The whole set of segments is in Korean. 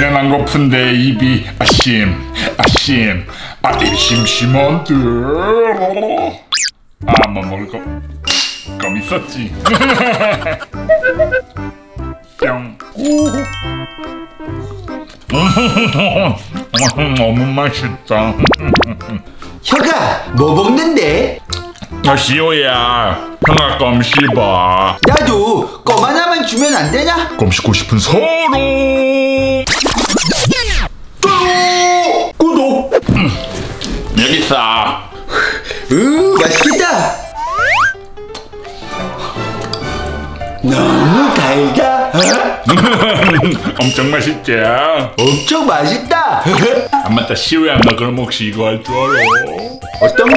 가련한 고픈 내 입이 아심 아이 심심한데 아 뭐 먹을 껌 있었지. 뿅. 너무 맛있다. 혁아, 뭐 먹는데? 나 시호야. 형아 껌 씹어. 나도 껌 하나만 주면 안 되냐? 껌 씹고 싶은 서로. 구독. 여기 있어. 맛있겠다. 너무 달다. 엄청 맛있지? 엄청 맛있다. 안 맞다 시호야. 너 그럼 혹시 이거 할 줄 알아? 어떤 거?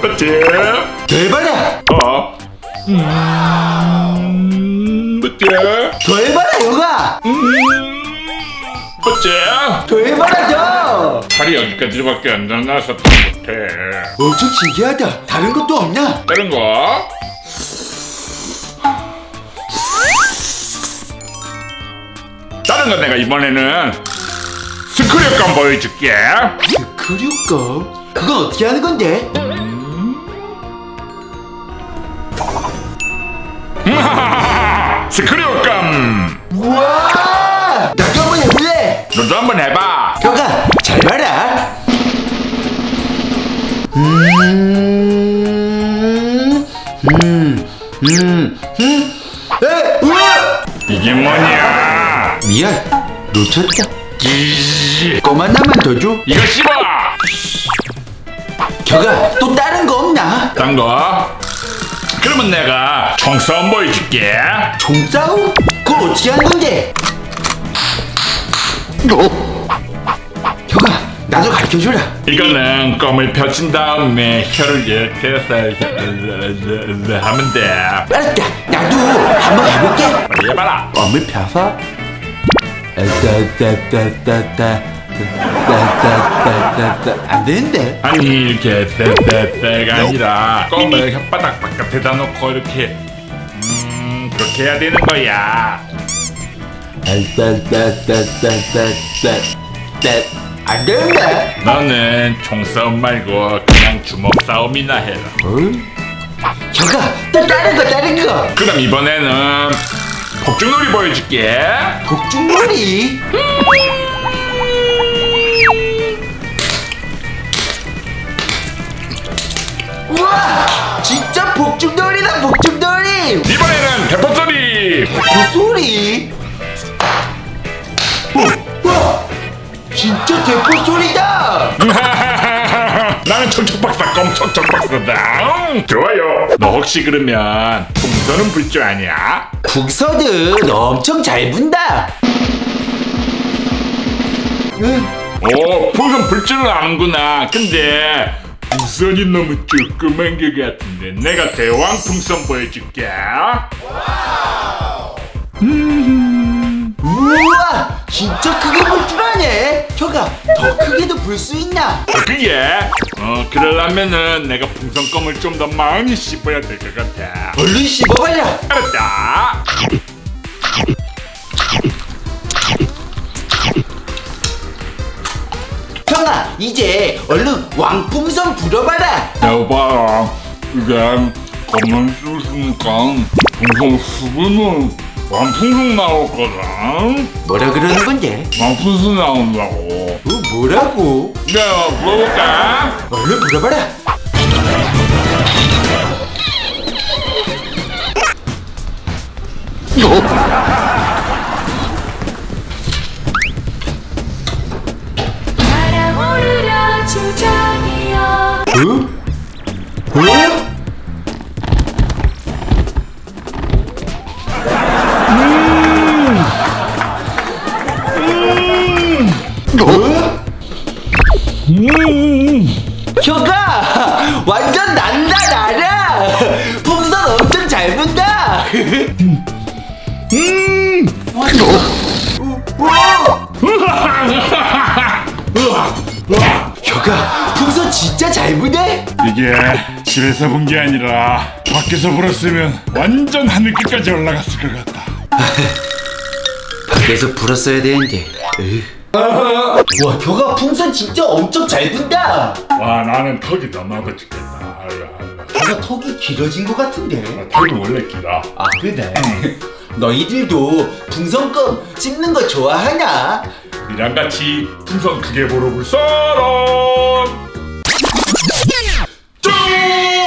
그치? 대박이야. 그치? 대박이야 요가. 그치? 대박이야. 살이 여기까지밖에 안 나서 못해. 엄청 신기하다. 다른 것도 없나? 다른 거? 다른 거 내가 이번에는 스크류껌 보여줄게. 스크류껌? 그건 어떻게 하는 건데? 스크류껌. 우와! 나도 한번 해볼래. 너도 한번 해봐. 혁아, 잘 봐라. 에, 우와! 이게 뭐냐? 미안, 놓쳤다. 껌 하나만 더 줘. 이거 씹어. 혁아, 또 다른 거 없나? 딴 거? 그러면 내가 총싸움 보여줄게. 총싸움? 그걸 어떻게 하는 건데? 혁아, 나도 가르쳐줘라. 이거는 껌을 펴친 다음에 혀를 이렇게 해서 하면 돼. 알았다, 나도 한번 해볼게. 해봐라. 껌을 펴서 안 되는데? 아니 이렇게 떼떼떼가 아니라 껌을 혓바닥 바깥에다 놓고 이렇게 그렇게 해야 되는 거야. 안 되는데? 너는 총싸움 말고 그냥 주먹싸움이나 해라. 혁아, 또 다른 거. 그럼 이번에는 복죽놀이 보여줄게. 복죽놀이? 우와! 진짜 복죽놀이다, 복죽놀이! 이번에는 대포소리! 대포소리? 우와! 진짜 대포소리다! 나는 청청박사, 검청청박사다! 좋아요! 너 혹시 그러면 궁서는 불 줄 아냐? 궁서는 엄청 잘 분다! 오, 궁서는 불 줄은 아는구나. 근데 풍선이 너무 조그만 게 같은데 내가 대왕 풍선 보여줄게. 우와! 진짜 크게 불 줄 아네? 혁아, 더 크게도 불 수 있나? 더 크게? 그러려면은 내가 풍선 껌을 좀 더 많이 씹어야 될 것 같아. 얼른 씹어봐라! 알았다! 혁아, 이제 얼른 왕풍선 불어봐라. 여봐라, 이게 껌을 씹으니까 풍선 씹으면 왕풍선 나올거든. 뭐라 그러는 건데? 왕풍선 나온다고. 뭐라고? 내가 불어볼까? 얼른 불어봐라. 혀가 풍선 진짜 잘 부네? 이게 집에서 본 게 아니라 밖에서 불었으면 완전 하늘 끝까지 올라갔을 것 같다. 밖에서 불었어야 되는데. 와, 혀가 풍선 진짜 엄청 잘 분다. 와, 나는 턱이 남아가 죽겠다. 혀가 턱이 길어진 것 같은데. 아, 턱이 원래 길어. 아, 그래? 너희들도 풍선껌 찝는 거 좋아하냐? 이랑 같이 풍선 크게 보러 볼 사람. 쫑!